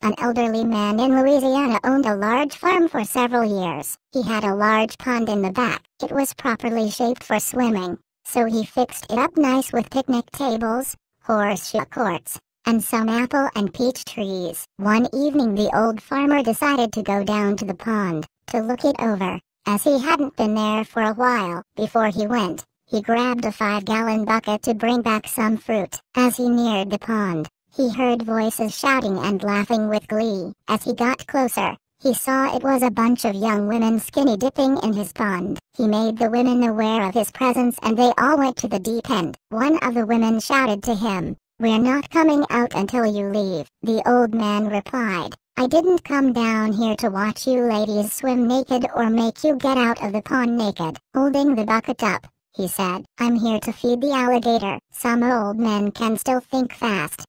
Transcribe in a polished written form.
An elderly man in Louisiana owned a large farm for several years. He had a large pond in the back. It was properly shaped for swimming, so he fixed it up nice with picnic tables, horseshoe courts, and some apple and peach trees. One evening the old farmer decided to go down to the pond to look it over, as he hadn't been there for a while. Before he went, he grabbed a 5-gallon bucket to bring back some fruit. As he neared the pond, he heard voices shouting and laughing with glee. As he got closer, he saw it was a bunch of young women skinny dipping in his pond. He made the women aware of his presence and they all went to the deep end. One of the women shouted to him, "We're not coming out until you leave." The old man replied, "I didn't come down here to watch you ladies swim naked or make you get out of the pond naked." Holding the bucket up, he said, "I'm here to feed the alligator." Some old men can still think fast.